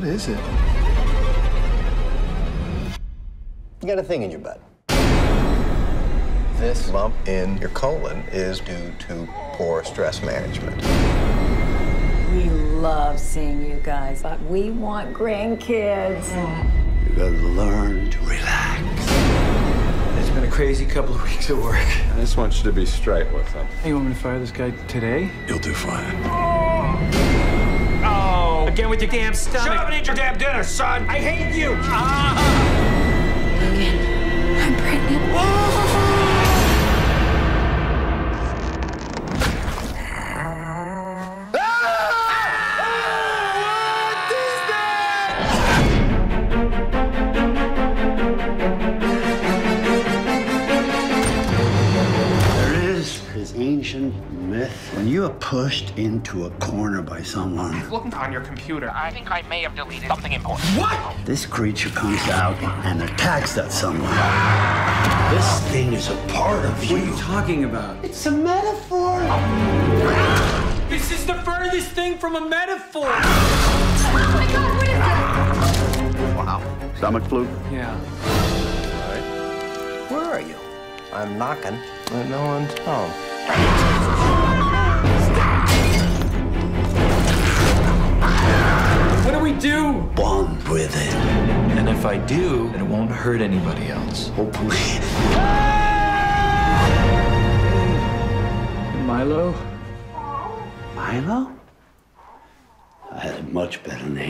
What is it? You got a thing in your butt. This lump in your colon is due to poor stress management. We love seeing you guys, but we want grandkids. You gotta learn to relax. It's been a crazy couple of weeks at work. I just want you to be straight with them. Hey, you want me to fire this guy today? You'll do fine. Oh! Again with your damn stomach. Shut up and eat your damn dinner, son! I hate you! Logan, I'm pregnant. Whoa! Ancient myth. When you are pushed into a corner by someone. He's looking on your computer. I think I may have deleted something important. What? This creature comes out and attacks that someone. This thing is a part of you. What are you talking about? It's a metaphor. This is the furthest thing from a metaphor. Oh my God, what is that? Wow. Stomach fluke? Yeah. All right. Where are you? I'm knocking, but no one's home. What do we do? Bond with it. And if I do, it won't hurt anybody else. Hopefully. Milo? Milo? I had a much better name.